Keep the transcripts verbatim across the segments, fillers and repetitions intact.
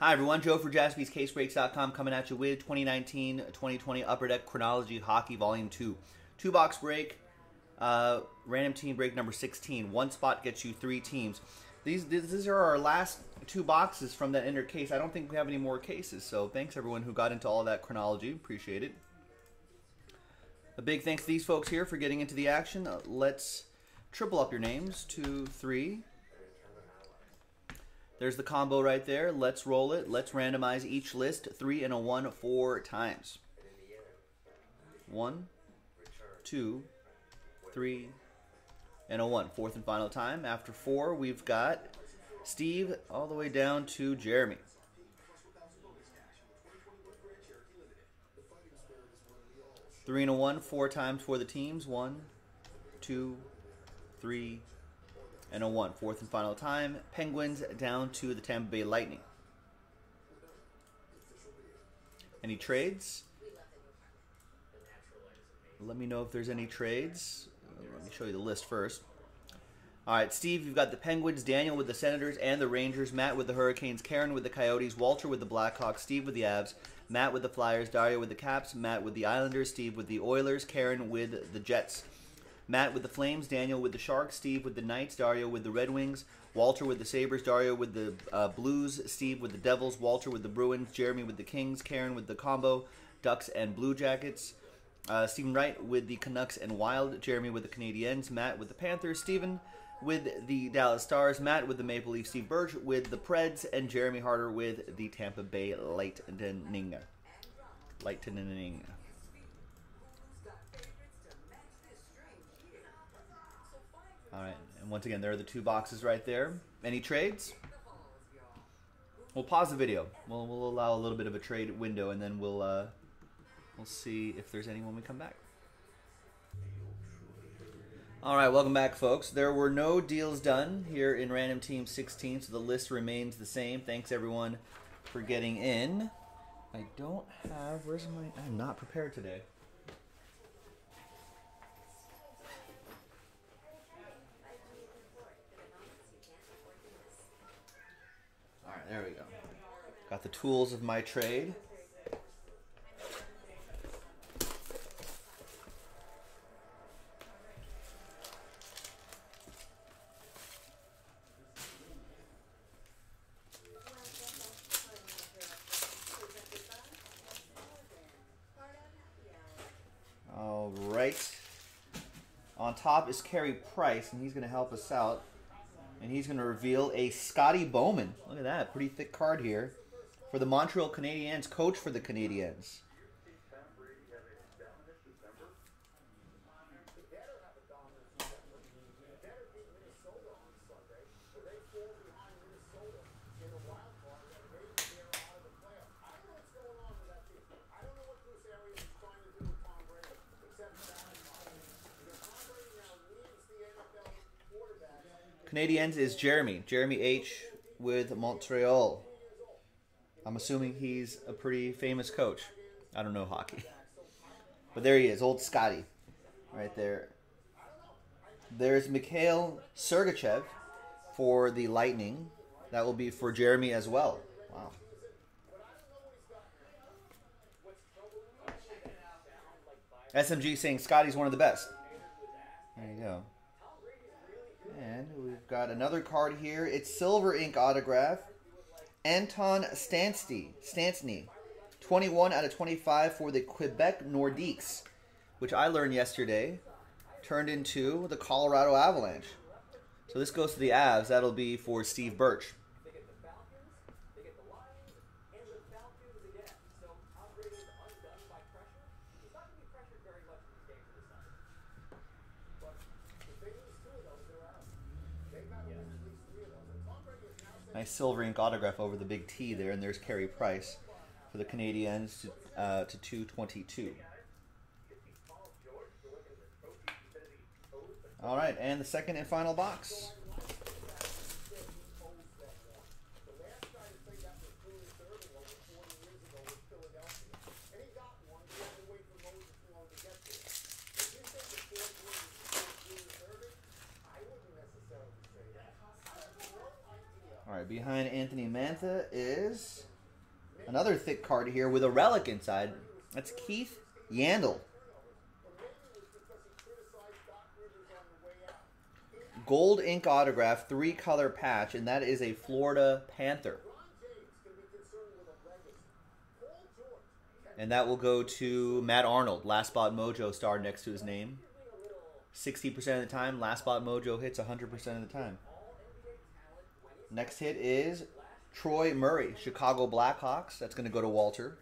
Hi everyone, Joe for Jaspys Case Breaks dot com coming at you with twenty nineteen twenty twenty Upper Deck Chronology Hockey Volume two. Two box break, uh, random team break number sixteen. One spot gets you three teams. These, these are our last two boxes from that inner case. I don't think we have any more cases, so thanks everyone who got into all that chronology. Appreciate it. A big thanks to these folks here for getting into the action. Uh, let's triple up your names. Two, three. There's the combo right there. Let's roll it. Let's randomize each list. Three and a one four times. One, two, three, and a one. Fourth and final time. After four, we've got Steve all the way down to Jeremy. Three and a one four times for the teams. One, two, three, and a one. Fourth and final time, Penguins down to the Tampa Bay Lightning. Any trades? Let me know if there's any trades. Let me show you the list first. All right, Steve, you've got the Penguins, Daniel with the Senators and the Rangers, Matt with the Hurricanes, Karen with the Coyotes, Walter with the Blackhawks, Steve with the Avs, Matt with the Flyers, Dario with the Caps, Matt with the Islanders, Steve with the Oilers, Karen with the Jets. Matt with the Flames, Daniel with the Sharks, Steve with the Knights, Dario with the Red Wings, Walter with the Sabres, Dario with the uh, Blues, Steve with the Devils, Walter with the Bruins, Jeremy with the Kings, Karen with the Combo, Ducks and Blue Jackets, uh, Stephen Wright with the Canucks and Wild, Jeremy with the Canadiens, Matt with the Panthers, Stephen with the Dallas Stars, Matt with the Maple Leafs, Steve Birch with the Preds, and Jeremy Harder with the Tampa Bay Lightning. Lightning. All right, and once again, there are the two boxes right there. Any trades? We'll pause the video. We'll, we'll allow a little bit of a trade window, and then we'll uh, we'll see if there's any when we come back. All right, welcome back, folks. There were no deals done here in Random Team sixteen, so the list remains the same. Thanks, everyone, for getting in. I don't have... Where's my... I'm not prepared today. There we go. Got the tools of my trade. All right. On top is Carey Price, and he's going to help us out. And he's going to reveal a Scotty Bowman. Look at that. Pretty thick card here. For the Montreal Canadiens. Coach for the Canadiens. Canadiens is Jeremy. Jeremy H. with Montreal. I'm assuming he's a pretty famous coach. I don't know hockey. But there he is, old Scotty. Right there. There's Mikhail Sergachev for the Lightning. That will be for Jeremy as well. Wow. S M G saying Scotty's one of the best. There you go. And we've got another card here. It's silver ink autograph. Anton Stanstey, Stansney, twenty-one out of twenty-five for the Quebec Nordiques, which I learned yesterday turned into the Colorado Avalanche. So this goes to the Avs. That'll be for Steve Birch. Nice silver ink autograph over the big T there, and there's Carey Price for the Canadiens to, uh, to two twenty-two. All right, and the second and final box. All right, behind Anthony Mantha is another thick card here with a relic inside. That's Keith Yandel. Gold ink autograph, three-color patch, and that is a Florida Panther. And that will go to Matt Arnold, Last Spot Mojo star next to his name. sixty percent of the time, Last Spot Mojo hits one hundred percent of the time. Next hit is Troy Murray, Chicago Blackhawks. That's going to go to Walter.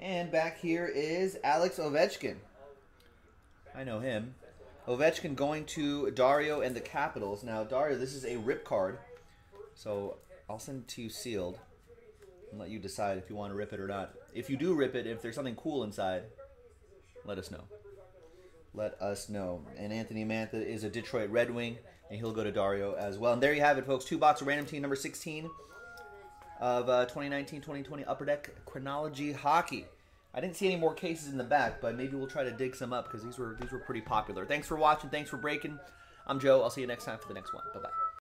And back here is Alex Ovechkin. I know him. Ovechkin going to Dario and the Capitals. Now, Dario, this is a rip card, so I'll send it to you sealed and let you decide if you want to rip it or not. If you do rip it, if there's something cool inside, let us know. Let us know. And Anthony Mantha is a Detroit Red Wing, and he'll go to Dario as well. And there you have it, folks. Two box of random team number sixteen. Of uh, twenty nineteen twenty twenty Upper Deck Chronology Hockey. I didn't see any more cases in the back, but maybe we'll try to dig some up because these were, these were pretty popular. Thanks for watching. Thanks for breaking. I'm Joe. I'll see you next time for the next one. Bye-bye.